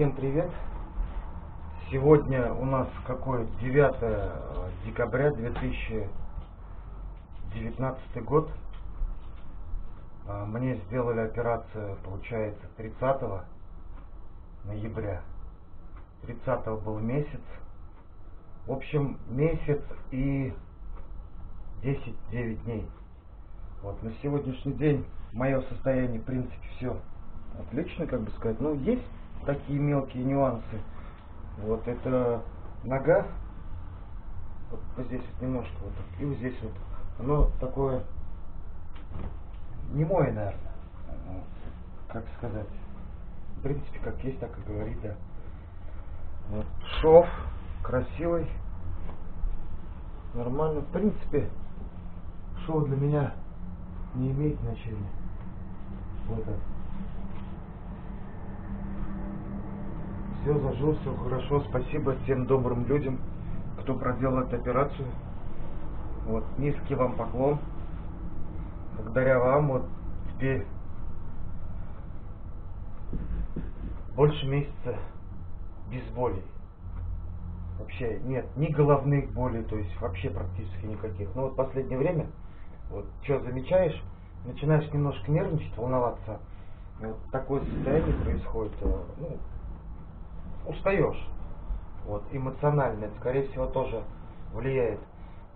Всем привет! Сегодня у нас какое? 9 декабря 2019 год. Мне сделали операцию, получается, 30 ноября. 30 был месяц. В общем, месяц и 9 дней. Вот, на сегодняшний день мое состояние, в принципе, все отлично, как бы сказать. Ну, есть такие мелкие нюансы. Вот это нога, вот здесь вот немножко, вот, и вот здесь вот, оно такое немое, наверное, вот, как сказать, в принципе, как есть, так и говорит, да. Вот, шов красивый, нормально, в принципе, шов для меня не имеет значения. Вот это. Все зажил, все хорошо. Спасибо всем добрым людям, кто проделал эту операцию. Вот, низкий вам поклон. Благодаря вам вот теперь больше месяца без болей. Вообще нет ни головных болей, то есть вообще практически никаких. Но вот в последнее время, вот что замечаешь, начинаешь немножко нервничать, волноваться. Вот такое состояние происходит. Ну, устаешь. Вот, эмоционально. Это, скорее всего, тоже влияет.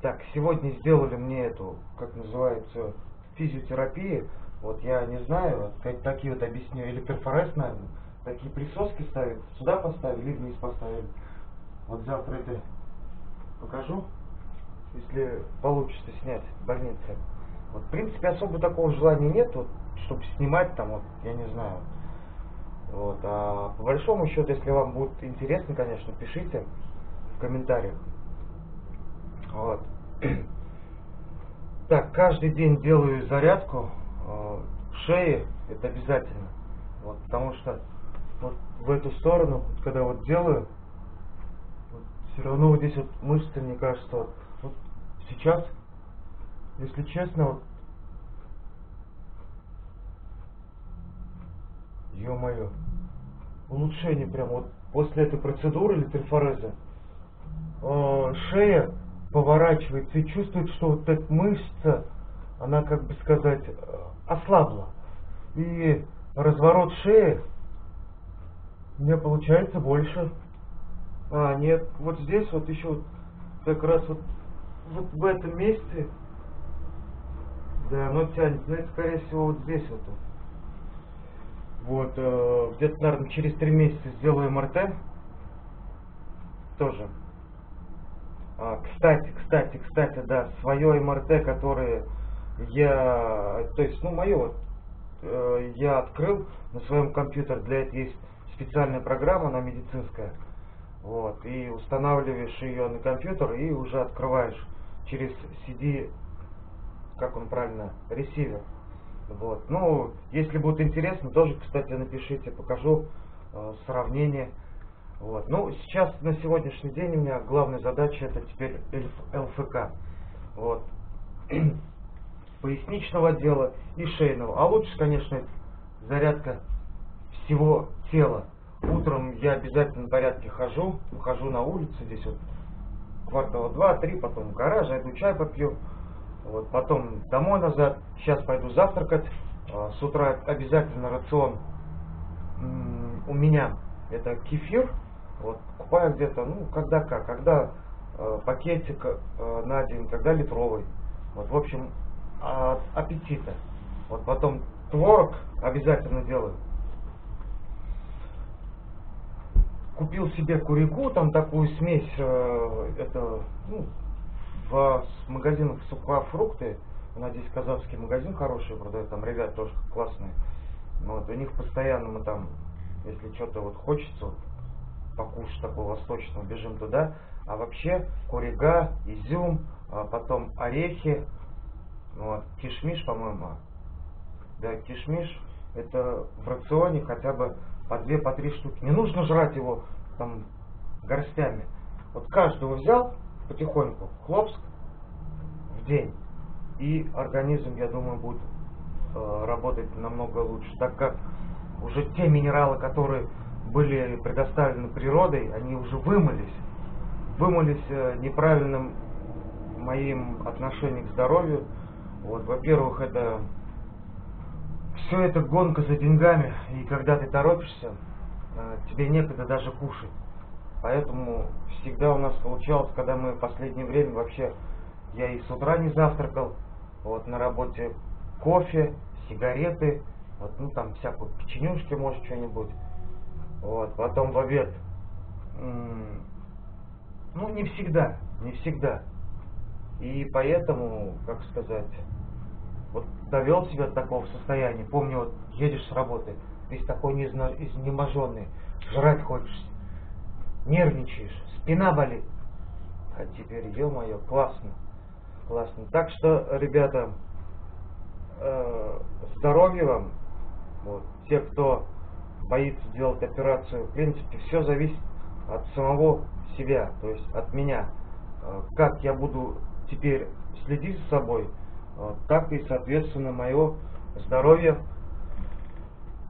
Так, сегодня сделали мне эту, как называется, физиотерапию. Вот, я не знаю, вот, такие вот объясню. Или перфорез, наверное. Такие присоски ставят. Сюда поставили, и вниз поставили. Вот завтра это покажу. Если получится снять в больнице. Вот, в принципе, особо такого желания нет, вот, чтобы снимать там, вот, я не знаю. Вот, а по большому счету, если вам будет интересно, конечно, пишите в комментариях. Вот. Так, каждый день делаю зарядку шеи, это обязательно. Вот, потому что вот в эту сторону, когда вот делаю, вот, все равно вот здесь вот мышцы, мне кажется, вот, вот сейчас, если честно, вот, ё-моё, улучшение прям вот после этой процедуры или перфореза, шея поворачивается и чувствует, что вот эта мышца, она, как бы сказать, ослабла. И разворот шеи у меня получается больше. А, нет, вот здесь вот еще вот, как раз вот, вот в этом месте, да, оно тянет, знаете, скорее всего, вот здесь вот. Вот, где-то, наверное, через 3 месяца сделаю МРТ. Тоже. Кстати, да, свое МРТ, которое я, то есть, ну, мое, вот, я открыл на своем компьютере. Для этого есть специальная программа, она медицинская. Вот, и устанавливаешь ее на компьютер и уже открываешь через CD, как он правильно, ресивер. Вот. Ну, если будет интересно, тоже, кстати, напишите, покажу сравнение. Вот. Ну, сейчас, на сегодняшний день у меня главная задача, это теперь ЛФК. Вот. Поясничного отдела и шейного. А лучше, конечно, зарядка всего тела. Утром я обязательно в порядке хожу, выхожу на улицу, здесь вот квартала 2-3, потом в гараж, иду чай попью. Вот, потом домой назад. Сейчас пойду завтракать. С утра обязательно рацион у меня это кефир. Вот, купаю где-то, ну, когда как. Когда пакетик на день, когда литровый. Вот, в общем, от аппетита. Вот, потом творог обязательно делаю. Купил себе курику, там такую смесь, это, ну, в магазинах сухофрукты, у нас здесь казахский магазин хороший продает, там ребята тоже классные. Вот, у них постоянно мы там, если что-то вот хочется вот, покушать такого восточного, бежим туда. А вообще курига, изюм, а потом орехи, вот, кишмиш, по-моему, да, кишмиш, это в рационе хотя бы по 2-3 штуки. Не нужно жрать его там горстями. Вот каждого взял потихоньку, хлопск в день, и организм, я думаю, будет работать намного лучше, так как уже те минералы, которые были предоставлены природой, они уже вымылись неправильным моим отношением к здоровью. Вот, во-первых, это все это гонка за деньгами, и когда ты торопишься, тебе некогда даже кушать. Поэтому всегда у нас получалось, когда мы в последнее время вообще, я и с утра не завтракал, вот, на работе кофе, сигареты, вот, ну там всякую печенюшки, может, что-нибудь. Вот, потом в обед, ну не всегда. И поэтому, как сказать, вот довел себя до такого состояния. Помню, вот едешь с работы, весь такой изнеможенный, жрать хочешь. Нервничаешь, спина болит. А теперь, ё-моё, классно. Классно. Так что, ребята, здоровья вам. Вот. Те, кто боится делать операцию, в принципе, все зависит от самого себя, то есть от меня. Как я буду теперь следить за собой, так и, соответственно, мое здоровье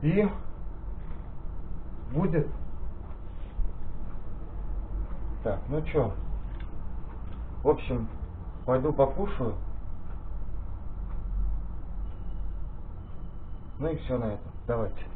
и будет. Так, ну чё, в общем, пойду покушаю, ну и все на этом, давайте.